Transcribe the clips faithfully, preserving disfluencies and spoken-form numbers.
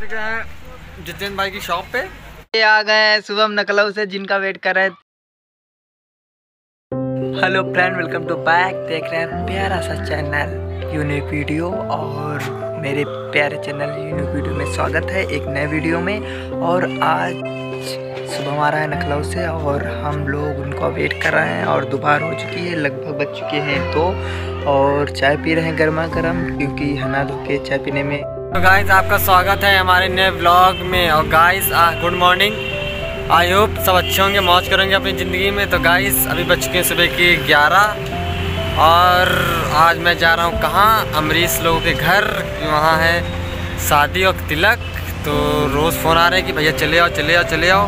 चुके हैं जितेंद्र भाई की शॉप पे। ये आ गए हैं शुभम नकलव से जिनका वेट कर रहे हैं। Hello friend, welcome to back. देख रहे हैं प्यारा सा चैनल यूनिक वीडियो, और मेरे प्यारे चैनल यूनिक वीडियो में स्वागत है एक नए वीडियो में। और आज शुभम आ रहा है नकलव से और हम लोग उनका वेट कर रहे हैं। और दोपहर हो चुकी है, लगभग बज चुके हैं तो, और चाय पी रहे हैं गर्मा गर्म, क्योंकि हना धो के चाय पीने में। तो गाइस आपका स्वागत है हमारे नए व्लॉग में। और guys good morning, I hope सब अच्छे होंगे, मौज करेंगे अपनी ज़िंदगी में। तो गाइस अभी बज चुके हैं सुबह के ग्यारह, और आज मैं जा रहा हूँ कहाँ, अमरीश लोगों के घर, वहाँ है शादी और तिलक। तो रोज़ फ़ोन आ रहे हैं कि भैया चले आओ चले आओ चले आओ।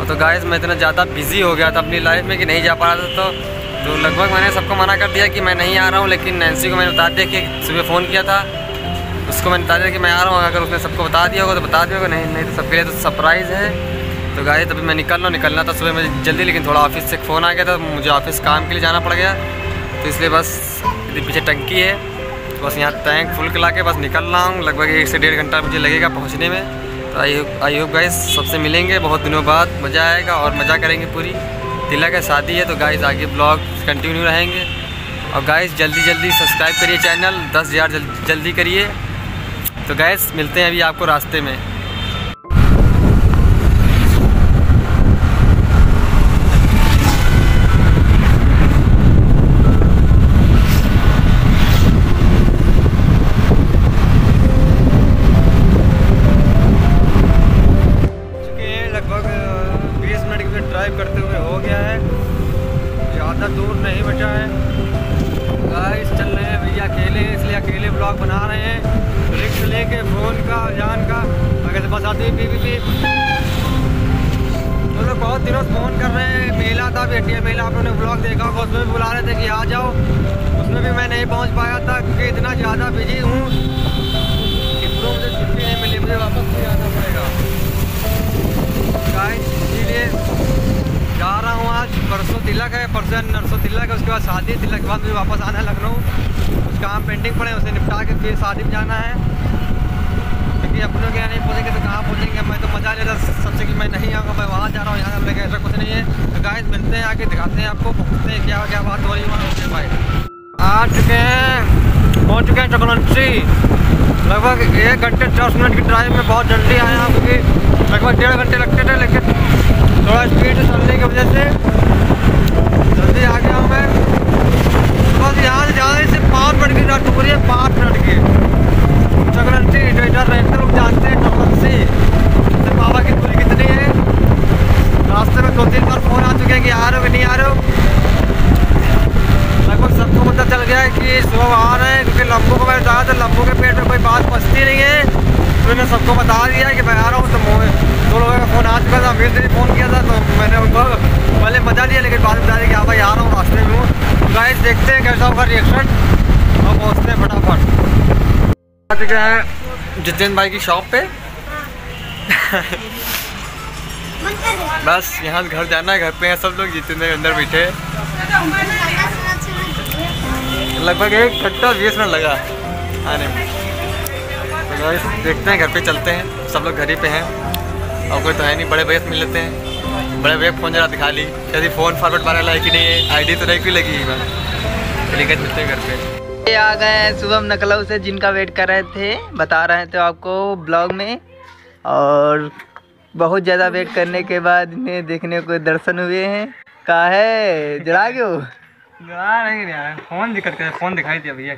और तो गाइस मैं इतना ज़्यादा बिजी हो गया था अपनी लाइफ में कि नहीं जा पा रहा था। तो, तो लगभग मैंने सबको मना कर दिया कि मैं नहीं आ रहा हूँ, लेकिन नैन्सी को मैंने बता दिया कि सुबह फ़ोन किया था, उसको मैंने बता दिया कि मैं आ रहा हूँ। अगर उसने सबको बता दिया होगा तो बता दिया होगा, नहीं नहीं तो सबके लिए तो सरप्राइज़ है। तो गाइस तभी मैं निकल रहा हूँ, निकलना था सुबह मुझे जल्दी, लेकिन थोड़ा ऑफिस से फ़ोन आ गया था, मुझे ऑफिस काम के लिए जाना पड़ गया। तो इसलिए बस पीछे टंकी है, तो बस यहाँ टैंक फुल करा के बस निकल रहा हूँ। लगभग एक से डेढ़ घंटा मुझे लगेगा पहुँचने में। तो I hope I hope guys सबसे मिलेंगे बहुत दिनों बाद, मज़ा आएगा और मज़ा करेंगे। पूरी तिलक है, शादी है, तो गाइस आगे ब्लॉग कंटिन्यू रहेंगे। और गाइस जल्दी जल्दी सब्सक्राइब करिए चैनल, दस हज़ार जल्दी करिए। तो गाइस मिलते हैं अभी आपको रास्ते में। लगभग बीस मिनट के ड्राइव करते हुए हो गया है, ज़्यादा दूर नहीं बचा है। गाइस चल रहे हैं भैया अकेले, इसलिए अकेले ब्लॉग बना रहे हैं, रिक्स लेके फोन का जान का। अगर बस आती भी भी भी तो लोग बहुत दिनों से फ़ोन कर रहे हैं। मेला था बेटिया मेला, आप लोगों ने ब्लॉग देखा होगा, उसमें भी बुला रहे थे कि आ जाओ, उसमें भी मैं नहीं पहुंच पाया था क्योंकि इतना ज़्यादा बिजी हूँ कि प्रो मुझे छुट्टी नहीं मिली, मुझे वापस भी आना पड़ेगा। इसीलिए जा रहा हूँ आज। परसों तिलक है, परसों नरसों तिलक है, उसके बाद शादी, तिलक के बाद भी वापस आना है लखनऊ। काम पेंडिंग पड़े उसे निपटा के फिर शादी में जाना है, क्योंकि अपनों के यहाँ नहीं पहुँचेंगे तो कहाँ पहुँचेंगे। मैं तो मज़ा ले रहा सबसे कि मैं नहीं आऊँगा, मैं वहाँ जा रहा हूँ, यहाँ लेकर ऐसा कुछ नहीं है। तो गाइस मिलते हैं, आके दिखाते हैं आपको, पूछते हैं क्या क्या बात हो रही है वहाँ। ओके भाई आ चुके हैं, पहुँच चुके हैं चकलंसी। लगभग एक घंटे चालीस मिनट की ड्राइव में बहुत जल्दी आए हैं, क्योंकि लगभग डेढ़ घंटे लगते थे, लेकिन थोड़ा स्पीड चलने की वजह से जल्दी आ गया हूँ मैं। बस यहाँ से जाने से पाँच मिनट की रात पूरी है, पाँच मिनट की चकलंसी। जो इधर रहते लोग जानते हैं चकलंसी से बाबा की दूरी कितनी है। रास्ते में दो तीन बार फोन आ चुके हैं कि आ रहे हो कि नहीं आ रहे हो। लगभग सबको पता चल गया है कि सुबह आ रहे हैं, क्योंकि लम्बू को मैं बताया था, लम्बू के पेट में कोई बात फंसती नहीं है, तो मैंने सबको बता दिया कि मैं आ रहा हूँ। तो मोह दो लोगों का फ़ोन आ चुका था, अमीर से फ़ोन किया था, तो मैंने उनको पहले बता दिया, लेकिन बाद में बता दिया कि हाँ भाई आ रहा हूँ, रास्ते में हूँ। गाइस देखते हैं कैसा होगा रिएक्शन, और पहुँचते हैं फटाफट। आ चुके हैं जितेंद्र भाई की शॉप पे। बस यहाँ घर जाना है, घर पे हैं सब लोग, जितेंद्र के अंदर बैठे। लगभग एक घंटा बीस मिनट लगा आने में। तो गाइस देखते हैं घर पे चलते हैं, सब लोग घर ही पे हैं और कोई तो है नहीं। बड़े भैया मिल लेते हैं, बड़े भैया फ़ोन जरा दिखा ली, यदि फ़ोन फॉरवर्ड मारा लाए कि नहीं है, आईडी तो नहीं क्यों लगी है। लेकिन मिलते घर पे। ये आ गए हैं शुभम नकलव से जिनका वेट कर रहे थे, बता रहे थे आपको ब्लॉग में। और बहुत ज़्यादा वेट करने के बाद इन्हें देखने को दर्शन हुए हैं। कहा है जड़ा क्यों फोन दिक्कत कर, फ़ोन दिखाई दिया भैया।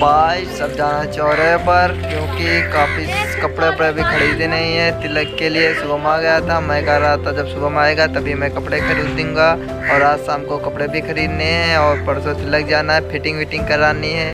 भाई सब जाना चौराहे पर, क्योंकि काफ़ी कपड़े वपड़े भी खरीदे नहीं है तिलक के लिए। शुभम आ गया था, मैं कह रहा था जब शुभम आएगा तभी मैं कपड़े खरीदूंगा, और आज शाम को कपड़े भी खरीदने हैं, और परसों तिलक जाना है, फिटिंग विटिंग करानी है।